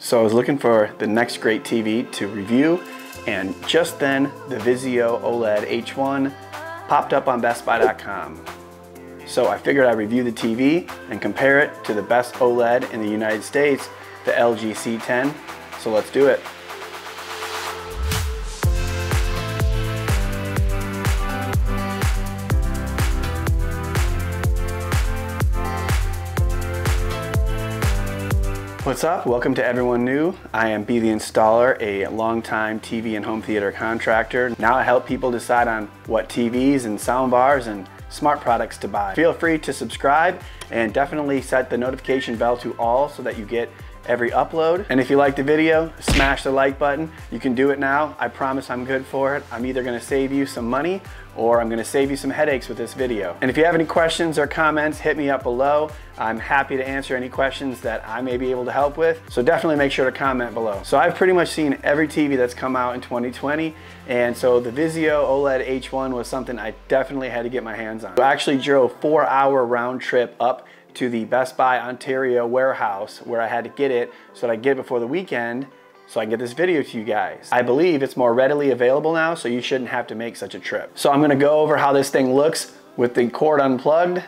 So I was looking for the next great TV to review, and just then the Vizio OLED H1 popped up on bestbuy.com. So I figured I'd review the TV and compare it to the best OLED in the United States, the LG C10, so let's do it. What's up? Welcome to everyone new. I am Be the Installer, a longtime TV and home theater contractor. Now I help people decide on what TVs and soundbars and smart products to buy. Feel free to subscribe and definitely set the notification bell to all so that you get every upload. And if you like the video, smash the like button. You can do it now. I promise I'm good for it. I'm either gonna save you some money or I'm gonna save you some headaches with this video. And if you have any questions or comments, hit me up below. I'm happy to answer any questions that I may be able to help with. So definitely make sure to comment below. So I've pretty much seen every TV that's come out in 2020. And so the Vizio OLED H1 was something I definitely had to get my hands on. I actually drove 4-hour round trip up to the Best Buy Ontario warehouse where I had to get it so that I get it before the weekend so I can get this video to you guys. I believe it's more readily available now, so you shouldn't have to make such a trip. So I'm gonna go over how this thing looks with the cord unplugged,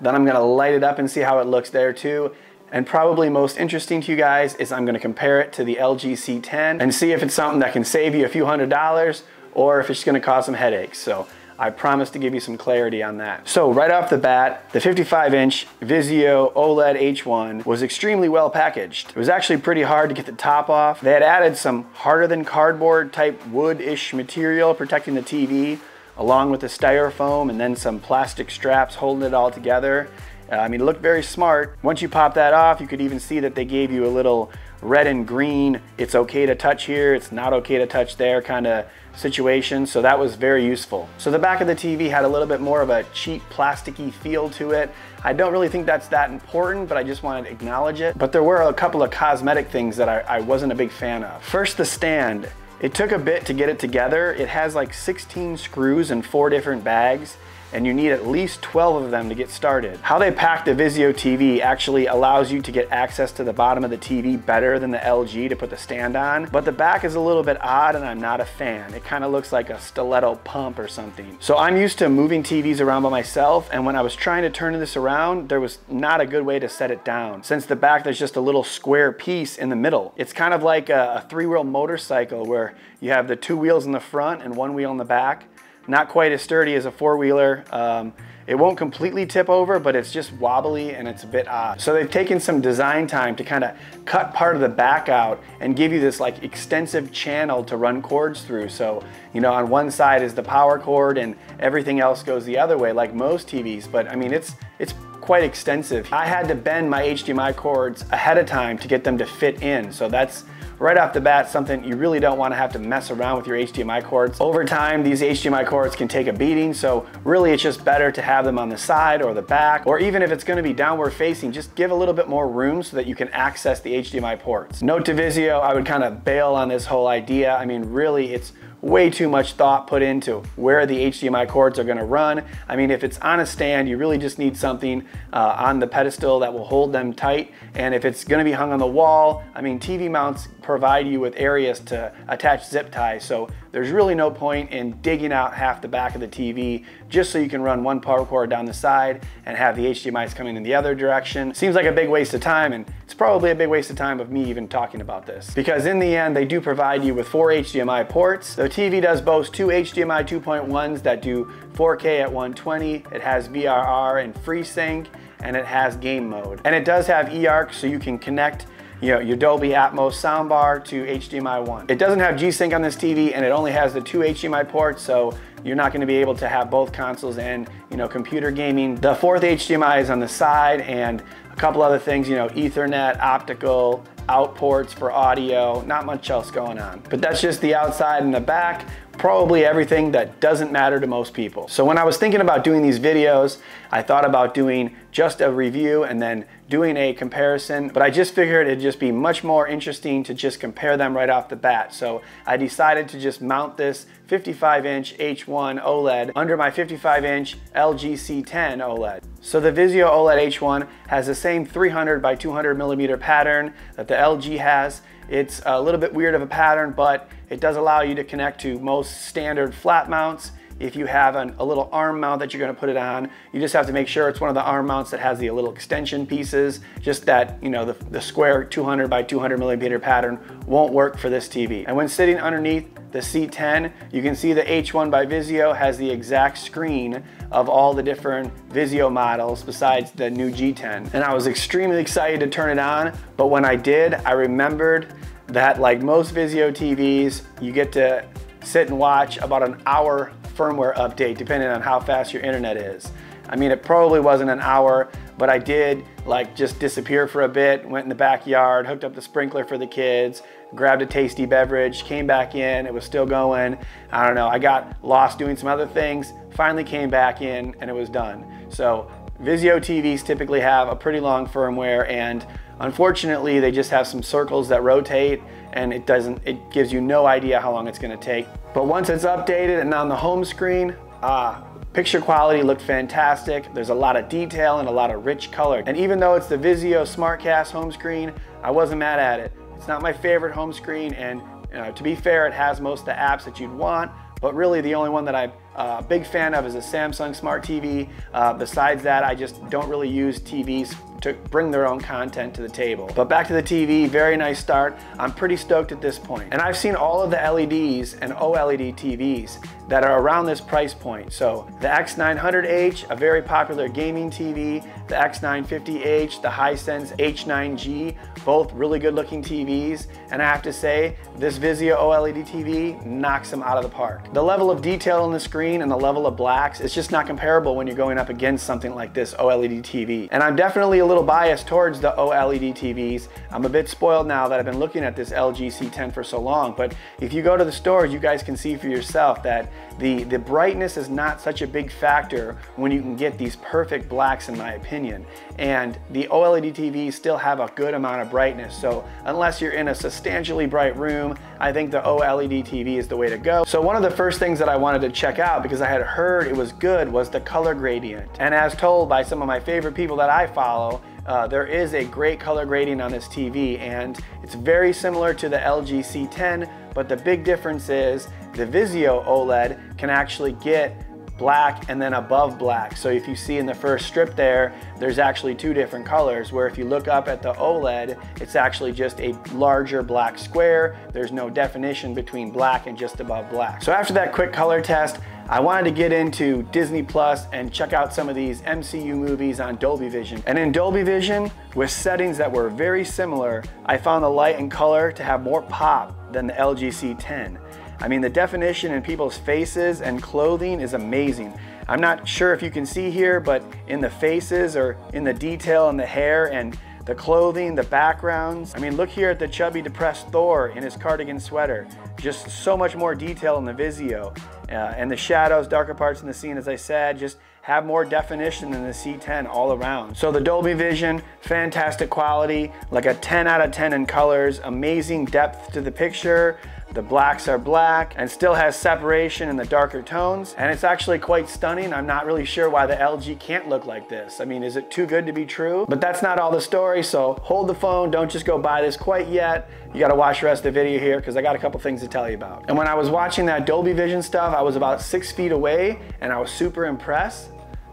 then I'm gonna light it up and see how it looks there too. And probably most interesting to you guys is I'm gonna compare it to the LG C10 and see if it's something that can save you a few $100s or if it's gonna cause some headaches. So I promise to give you some clarity on that. So right off the bat, the 55-inch Vizio OLED H1 was extremely well packaged. It was actually pretty hard to get the top off. They had added some harder than cardboard type wood-ish material protecting the TV, along with the styrofoam and then some plastic straps holding it all together. I mean, it looked very smart. Once you pop that off, you could even see that they gave you a little red and green, it's okay to touch here, it's not okay to touch there kind of situation, so that was very useful. So the back of the TV had a little bit more of a cheap plasticky feel to it. I don't really think that's that important, but I just wanted to acknowledge it. But there were a couple of cosmetic things that I wasn't a big fan of. First, the stand. It took a bit to get it together. It has like 16 screws and 4 different bags, and you need at least 12 of them to get started. How they pack the Vizio TV actually allows you to get access to the bottom of the TV better than the LG to put the stand on, but the back is a little bit odd and I'm not a fan. It kind of looks like a stiletto pump or something. So I'm used to moving TVs around by myself, and when I was trying to turn this around, there was not a good way to set it down. Since the back, there's just a little square piece in the middle. It's kind of like a 3-wheel motorcycle where you have the 2 wheels in the front and 1 wheel in the back. Not quite as sturdy as a 4-wheeler. It won't completely tip over, but it's just wobbly and it's a bit odd. So they've taken some design time to kind of cut part of the back out and give you this like extensive channel to run cords through. So, you know, on one side is the power cord and everything else goes the other way like most TVs, but I mean, it's quite extensive. I had to bend my HDMI cords ahead of time to get them to fit in. So that's right off the bat something you really don't want to have to mess around with your HDMI cords. Over time, these HDMI cords can take a beating, so really it's just better to have them on the side or the back, or even if it's going to be downward facing, just give a little bit more room so that you can access the HDMI ports. Note to Vizio, I would kind of bail on this whole idea. I mean, really it's way too much thought put into where the HDMI cords are going to run. I mean, if it's on a stand, you really just need something on the pedestal that will hold them tight, and if it's going to be hung on the wall, I mean, TV mounts provide you with areas to attach zip ties, so there's really no point in digging out half the back of the TV just so you can run one power cord down the side and have the HDMIs coming in the other direction. Seems like a big waste of time, and it's probably a big waste of time of me even talking about this, because in the end, they do provide you with 4 HDMI ports. The TV does boast 2 HDMI 2.1s that do 4K at 120. It has VRR and FreeSync, and it has game mode. And it does have eARC, so you can connect, you know, your Dolby Atmos soundbar to HDMI 1. It doesn't have G-Sync on this TV, and it only has the 2 HDMI ports, so you're not going to be able to have both consoles and, you know, computer gaming. The 4th HDMI is on the side, and a couple other things, you know, Ethernet, optical, out ports for audio, not much else going on. But that's just the outside and the back. probably everything that doesn't matter to most people. So when I was thinking about doing these videos, I thought about doing just a review and then doing a comparison, but I just figured it'd just be much more interesting to just compare them right off the bat. So I decided to just mount this 55-inch H1 OLED under my 55-inch LG C10 OLED. So the Vizio OLED H1 has the same 300x200mm pattern that the LG has. It's a little bit weird of a pattern, but it does allow you to connect to most standard flat mounts. If you have a little arm mount that you're gonna put it on, you just have to make sure it's one of the arm mounts that has the little extension pieces, just that, you know, the square 200x200mm pattern won't work for this TV. And when sitting underneath the C10, you can see the H1 by Vizio has the exact screen of all the different Vizio models besides the new G10. And I was extremely excited to turn it on, but when I did, I remembered that like most Vizio TVs, you get to sit and watch about an hour firmware update depending on how fast your internet is. I mean, it probably wasn't an hour, but I did like just disappear for a bit, went in the backyard, hooked up the sprinkler for the kids, grabbed a tasty beverage, came back in, it was still going. I don't know, I got lost doing some other things, finally came back in and it was done. So Vizio TVs typically have a pretty long firmware, and unfortunately they just have some circles that rotate and it gives you no idea how long it's gonna take. But once it's updated and on the home screen, picture quality looked fantastic. There's a lot of detail and a lot of rich color. And even though it's the Vizio SmartCast home screen, I wasn't mad at it. It's not my favorite home screen, and to be fair, it has most of the apps that you'd want, but really the only one that I'm a big fan of is a Samsung Smart TV. Besides that, I just don't really use TVs to bring their own content to the table. But back to the TV, very nice start. I'm pretty stoked at this point. And I've seen all of the LEDs and OLED TVs that are around this price point. So the X900H, a very popular gaming TV, the X950H, the Hisense H9G, both really good looking TVs. And I have to say, this Vizio OLED TV knocks them out of the park. The level of detail on the screen and the level of blacks, it's just not comparable when you're going up against something like this OLED TV. And I'm definitely a little biased towards the OLED TVs. I'm a bit spoiled now that I've been looking at this LG C10 for so long, but if you go to the stores, you guys can see for yourself that the brightness is not such a big factor when you can get these perfect blacks, in my opinion. And the OLED TVs still have a good amount of brightness, so unless you're in a substantially bright room, I think the OLED TV is the way to go. So one of the first things that I wanted to check out, because I had heard it was good, was the color gradient. And as told by some of my favorite people that I follow, there is a great color gradient on this TV, and it's very similar to the LG C10, but the big difference is the Vizio OLED can actually get black and then above black. So if you see in the first strip there, there's actually two different colors, where if you look up at the OLED, it's actually just a larger black square. There's no definition between black and just above black. So after that quick color test, I wanted to get into Disney Plus and check out some of these MCU movies on Dolby Vision. And in Dolby Vision, with settings that were very similar, I found the light and color to have more pop than the LG C10. I mean, the definition in people's faces and clothing is amazing. I'm not sure if you can see here, but in the faces or in the detail in the hair and the clothing, the backgrounds. I mean, look here at the chubby, depressed Thor in his cardigan sweater. Just so much more detail in the Vizio. And the shadows, darker parts in the scene, as I said, just have more definition than the C10 all around. So the Dolby Vision, fantastic quality, like a 10 out of 10 in colors, amazing depth to the picture. The blacks are black and still has separation in the darker tones, and it's actually quite stunning. I'm not really sure why the LG can't look like this. I mean, is it too good to be true? But that's not all the story, so hold the phone. Don't just go buy this quite yet. You gotta watch the rest of the video here because I got a couple things to tell you about. And when I was watching that Dolby Vision stuff, I was about 6 feet away and I was super impressed.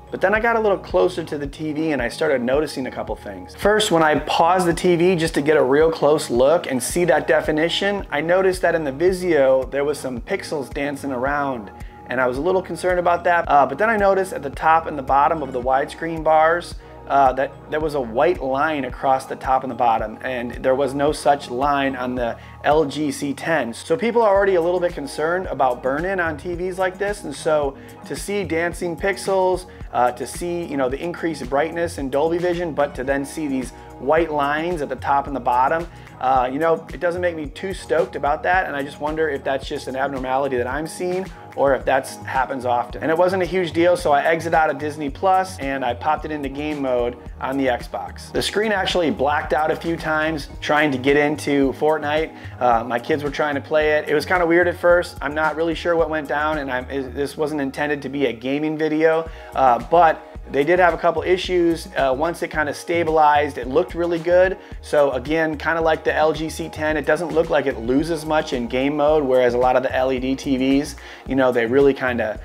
But then I got a little closer to the TV and I started noticing a couple things. First, when I paused the TV just to get a real close look and see that definition, I noticed that in the Vizio, there was some pixels dancing around. And I was a little concerned about that. But then I noticed at the top and the bottom of the widescreen bars, that there was a white line across the top and the bottom, and there was no such line on the LG C10. So people are already a little bit concerned about burn-in on TVs like this, and so to see dancing pixels, to see, you know, the increased brightness in Dolby Vision, but to then see these white lines at the top and the bottom, You know, it doesn't make me too stoked about that, and I just wonder if that's just an abnormality that I'm seeing or if that happens often. And it wasn't a huge deal, so I exited out of Disney Plus and I popped it into game mode on the Xbox. The screen actually blacked out a few times trying to get into Fortnite. My kids were trying to play it. It was kind of weird at first. I'm not really sure what went down, and this wasn't intended to be a gaming video, but they did have a couple issues. Once it kind of stabilized, it looked really good. So again, kind of like the LG C10, it doesn't look like it loses much in game mode, whereas a lot of the LED TVs, you know, they really kind of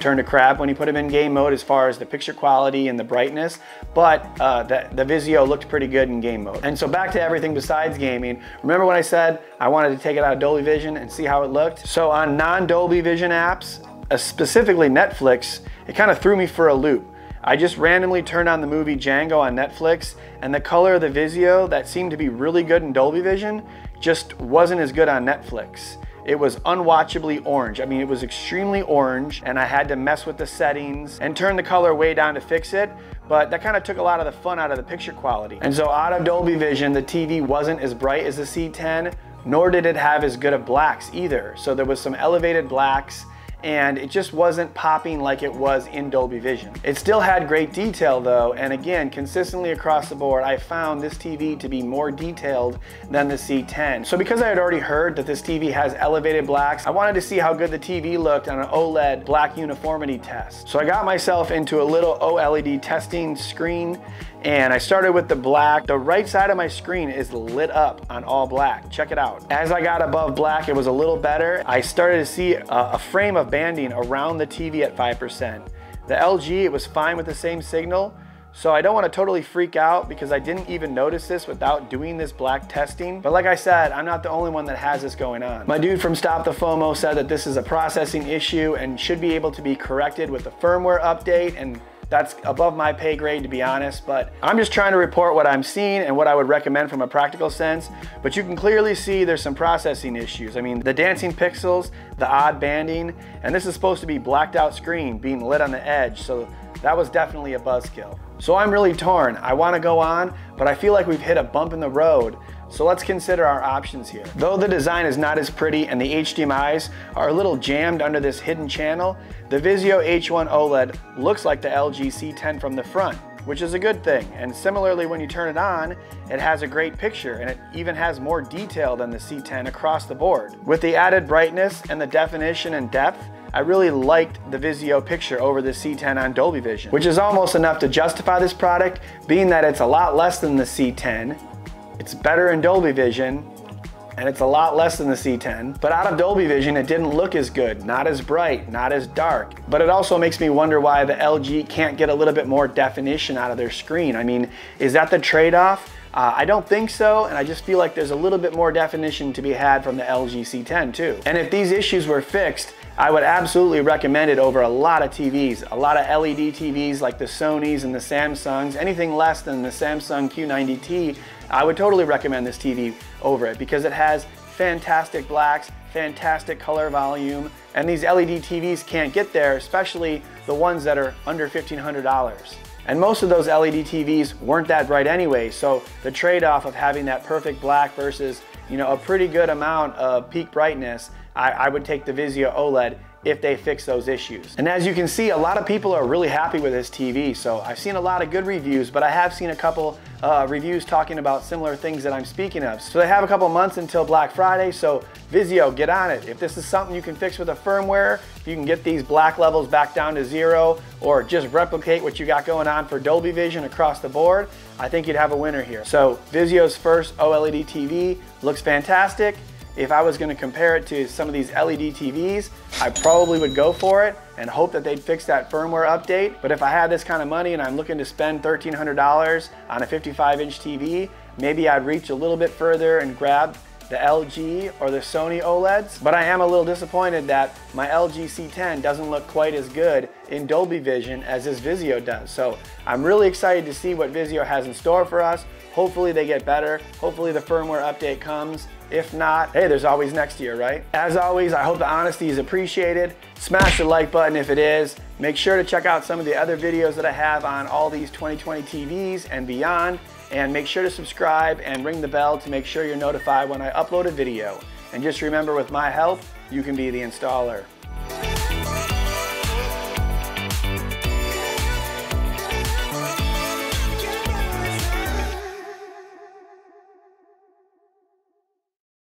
turn to crap when you put them in game mode as far as the picture quality and the brightness, but the Vizio looked pretty good in game mode. And so back to everything besides gaming. Remember when I said I wanted to take it out of Dolby Vision and see how it looked? So on non-Dolby Vision apps, specifically Netflix, it kind of threw me for a loop. I just randomly turned on the movie Django on Netflix, and the color of the Vizio that seemed to be really good in Dolby Vision just wasn't as good on Netflix. It was unwatchably orange. I mean, it was extremely orange, and I had to mess with the settings and turn the color way down to fix it, but that kind of took a lot of the fun out of the picture quality. And so out of Dolby Vision, the TV wasn't as bright as the C10, nor did it have as good of blacks either. So there was some elevated blacks, and it just wasn't popping like it was in Dolby Vision. It still had great detail though, and again, consistently across the board, I found this TV to be more detailed than the C10. So because I had already heard that this TV has elevated blacks, I wanted to see how good the TV looked on an OLED black uniformity test. So I got myself into a little OLED testing screen, and I started with the black. The right side of my screen is lit up on all black. Check it out. As I got above black, it was a little better. I started to see a frame of banding around the TV at 5%. The LG, it was fine with the same signal. So I don't want to totally freak out because I didn't even notice this without doing this black testing. But like I said, I'm not the only one that has this going on. My dude from Stop the FOMO said that this is a processing issue and should be able to be corrected with a firmware update, and that's above my pay grade, to be honest, but I'm just trying to report what I'm seeing and what I would recommend from a practical sense. But you can clearly see there's some processing issues. I mean, the dancing pixels, the odd banding, and this is supposed to be blacked out screen being lit on the edge, so that was definitely a buzzkill. So I'm really torn. I want to go on, but I feel like we've hit a bump in the road. So let's consider our options here. Though the design is not as pretty and the HDMIs are a little jammed under this hidden channel, the Vizio H1 OLED looks like the LG C10 from the front, which is a good thing. And similarly, when you turn it on, it has a great picture, and it even has more detail than the C10 across the board. With the added brightness and the definition and depth, I really liked the Vizio picture over the C10 on Dolby Vision, which is almost enough to justify this product, being that it's a lot less than the C10, it's better in Dolby Vision, and it's a lot less than the C10. But out of Dolby Vision, it didn't look as good, not as bright, not as dark. But it also makes me wonder why the LG can't get a little bit more definition out of their screen. I mean, is that the trade-off? I don't think so, and I just feel like there's a little bit more definition to be had from the LG C10 too. And if these issues were fixed, I would absolutely recommend it over a lot of TVs, a lot of LED TVs like the Sonys and the Samsungs. Anything less than the Samsung Q90T, I would totally recommend this TV over it because it has fantastic blacks, fantastic color volume, and these LED TVs can't get there, especially the ones that are under $1,500. And most of those LED TVs weren't that bright anyway, so the trade-off of having that perfect black versus, you know, a pretty good amount of peak brightness, I would take the Vizio OLED if they fix those issues. And as you can see, a lot of people are really happy with this TV, so I've seen a lot of good reviews, but I have seen a couple reviews talking about similar things that I'm speaking of. So they have a couple months until Black Friday, so Vizio, get on it. If this is something you can fix with a firmware, if you can get these black levels back down to zero, or just replicate what you got going on for Dolby Vision across the board, I think you'd have a winner here. So Vizio's first OLED TV looks fantastic. If I was going to compare it to some of these LED TVs, I probably would go for it and hope that they'd fix that firmware update. But if I had this kind of money and I'm looking to spend $1,300 on a 55-inch TV, maybe I'd reach a little bit further and grab the LG or the Sony OLEDs. But I am a little disappointed that my LG C10 doesn't look quite as good in Dolby Vision as this Vizio does. So I'm really excited to see what Vizio has in store for us. Hopefully they get better. Hopefully the firmware update comes. If not, hey, there's always next year, right? As always, I hope the honesty is appreciated. Smash the like button if it is. Make sure to check out some of the other videos that I have on all these 2020 TVs and beyond. And make sure to subscribe and ring the bell to make sure you're notified when I upload a video. And just remember, with my help, you can be the installer.